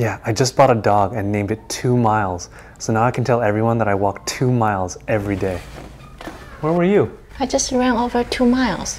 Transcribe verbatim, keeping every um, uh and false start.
Yeah, I just bought a dog and named it Two Miles. So now I can tell everyone that I walk two miles every day. Where were you? I just ran over two miles.